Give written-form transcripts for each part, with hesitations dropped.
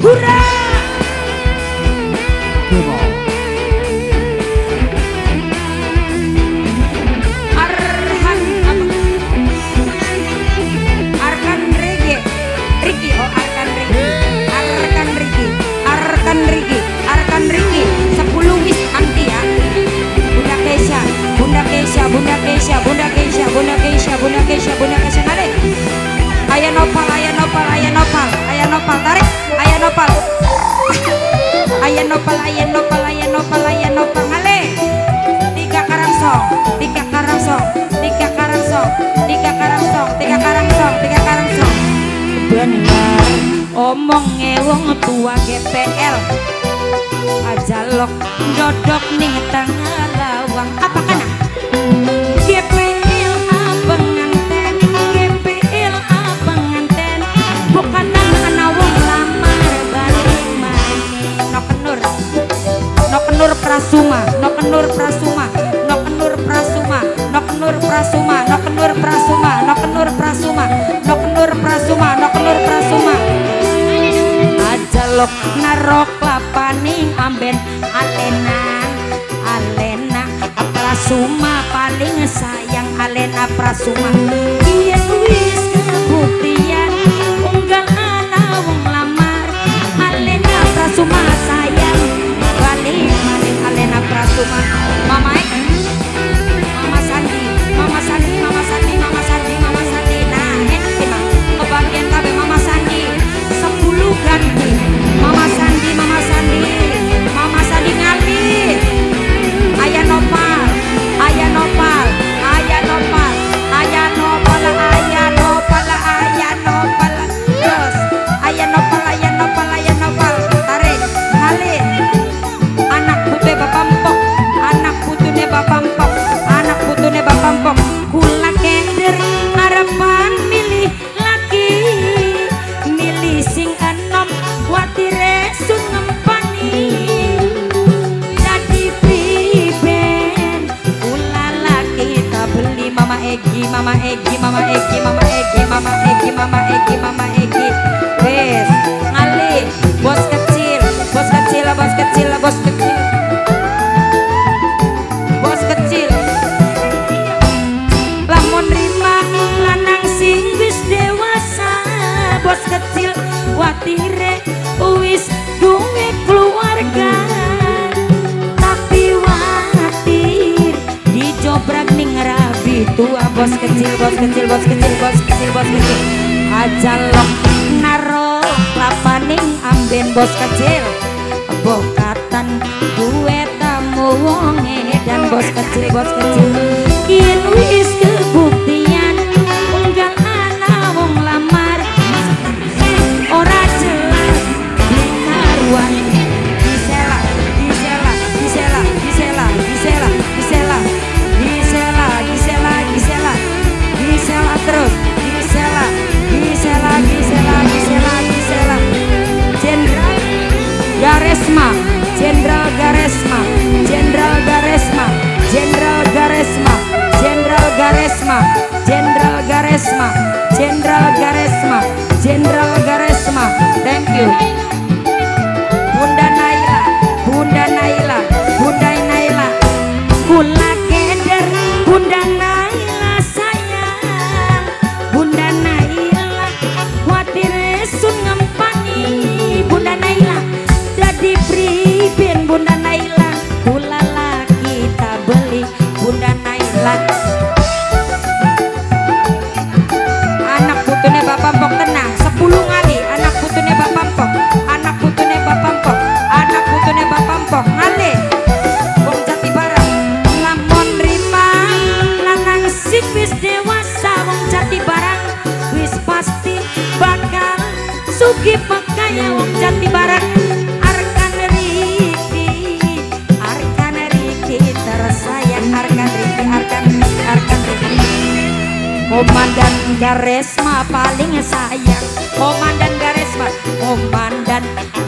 Hurra! Arhan Arkan Rigi, Rigi, oh Arkan Rigi, Arkan Rigi, Arkan Rigi, Arkan Rigi, 10 wis anti ya. Bunda Keisha, Bunda Keisha, Bunda Keisha, Bunda Keisha, Bunda Keisha, Bunda Keisha, Bunda Keisha, tarik. Ayah nopal, ayah nopal, ayah nopal, ayah nopal, tarik, ayah nopal. Ayah nopal, ayah nopal, ayah nopal, ayah nopal, ngale. 3 karang song, 3 karang song, 3 karang song, 3 karang song, 3 karang song, 3 karang song. Benar, omongnya wong tua GPL. Ajalok dodok nih tangan lawang apa kana? GPL abang nganten, GPL abang nganten, bukan anak-anak wong lamar balik mani. Nok Nur Prasuma, Nok Nur Prasuma, Nok Nur Prasuma, Nok Nur Prasuma, Nok Nur Prasuma, Nok Nur Prasuma, Nok Nur Prasuma, Nok Nur Prasuma. Ajalok narok lapaning amben Alena, Alena Prasuma paling sayang Alena Prasuma. Iya wis kebuktian unggal ana wong lamar Alena Prasuma sayang paling maning Alena Prasuma. Mama Mama Sandi, Mama Sandi, Mama Sandi, Mama Sandi, Mama Sandi. Nah, enak kebagian kabeh Mama Sandi 10 ganti. Mama Sandi, Mama Sandi, Mama Sandi ngali. Ayah nopal, ayah nopal, ayah nopal, ayah nopal, ayah nopal, ayah nopal, terus ayah nopal, ayah nopal, ayah nopal, tarik, ngalih. Anak putune bapak mpok, anak putune bapak mpok, anak putune bapak mpok. Kula kender ngarepan milih laki, milih sing enom watire sun ngempani. Egi, Mama Egi, Mama Egi, Mama Egi, Mama Egi, Mama Egi, Mama Egi. Wes, ngalih, bos kecil, bos kecil, bos kecil, bos kecil, bos kecil. Lamun rima lanang sing wis dewasa, bos kecil watire wis duwe keluarga. Tapi watir dijobrak ning tua bos kecil, bos kecil, bos kecil, bos kecil, bos kecil. Ajalok naro lapaning amben bos kecil. Bokatan duwe tamu wong edan bos kecil, bos kecil. Yen wis kebuktian unggal ana wong lamar ora jelas dikaruan. Disela, disela, disela, disela, disela, disela, disela, disela, disela, disela terus, disela, disela, disela, disela, disela. Jenderal Garesma, Jenderal Garesma, Jenderal Garesma, Jenderal Garesma, Jenderal Garesma, Jenderal Garesma, Jenderal Garesma, Jenderal Garesma. Thank you. Bunda Naila, Bunda Naila, Bunda Naila, kula kender Bunda Naila sayang, Bunda Naila khawatir sun ngempani. Bunda Naila jadi pribin, Bunda Naila kula lagi tak beli. Bunda Naila anak putune bapak mpok tenang 10 kali. Anak putune bapak mpok, anak putune bapak mpok, anak putune bapak mpok, ngale wong Jati Barang. Lamun rima lanang sing wis dewasa wong Jati Barang wis pasti bakal sugih pekaya wong Jati Barang. Arkan Riki, Arkan Riki tersayang, Arkan Riki, Arkan Riki, Arkan Riki. Komandan Karisma paling sayang, Komandan Karisma, Komandan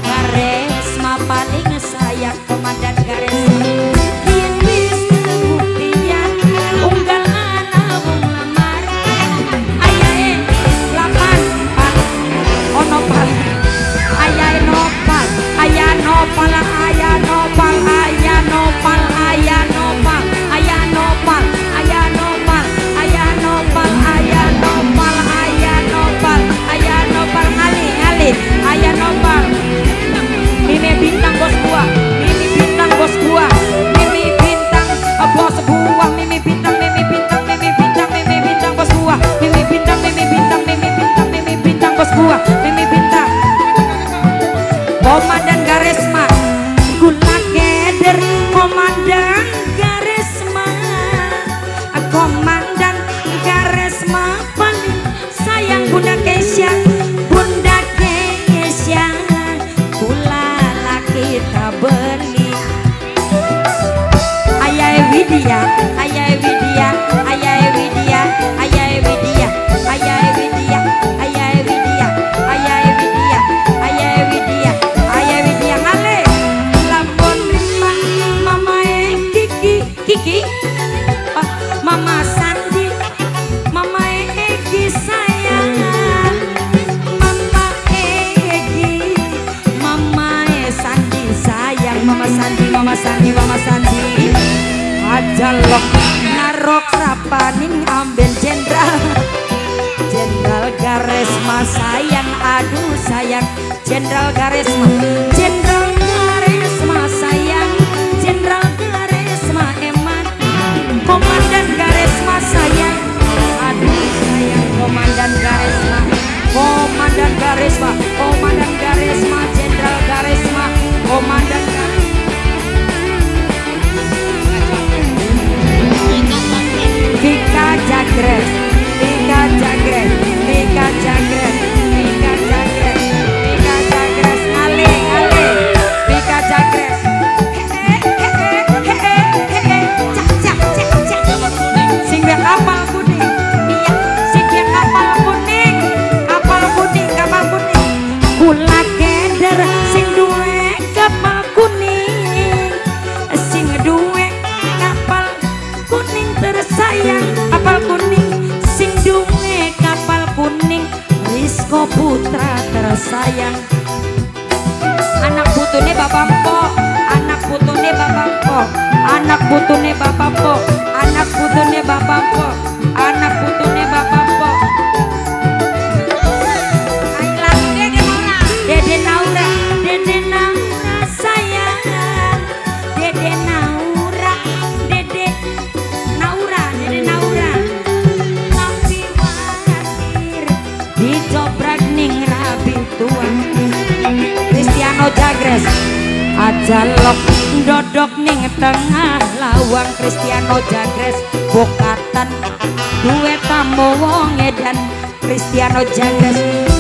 Karisma paling sayang, Komandan Karisma. Yen wis kebuktian unggal ana wong lamar ayahe lapan, ono pal ayahe no buah Mimi Bintang, Komandan Karisma, gula keder Komandan Karisma, Komandan Karisma paling sayang Bunda Keisha, Bunda Keisha, gula laki tak beli, ayah Widya, ayah Widya, ayah Widya, ayah Widya, ayah Widya, ayah Widya, ayah Widya, ayah Widya, ayah Widya, ale lapon mama Kiki, Kiki, mama Sandi, mama Eki sayang, mama Eki, mama Sandi sayang, mama Sandi, mama Sandi, mama Sandi, ajalok narok rapaning amben jenderal. Jenderal Karisma sayang, aduh sayang, Jenderal Karisma, Jenderal Karisma sayang, Jenderal Karisma eman, Komandan Karisma sayang, aduh sayang, Komandan Karisma, Komandan Karisma, Komandan Karisma, Jenderal Karisma, Komandan Karisma. Kita Jagres. Rizko Putra tersayang, anak putune Bapak Mpok, anak putune Bapak Mpok, anak putune Bapak Mpok, anak putune Bapak Mpok, anak putune Bapak Mpok, Dede Naura, Dede Naura sayang, Dede Naura, Dede Naura, Dede Naura, tapi khawatir dicobrak ning rabi tuan Cristiano Jagres, ajalok dodok ning tengah lawang Cristiano Jagres, bokatan duet tamu wong edan Cristiano Jagres.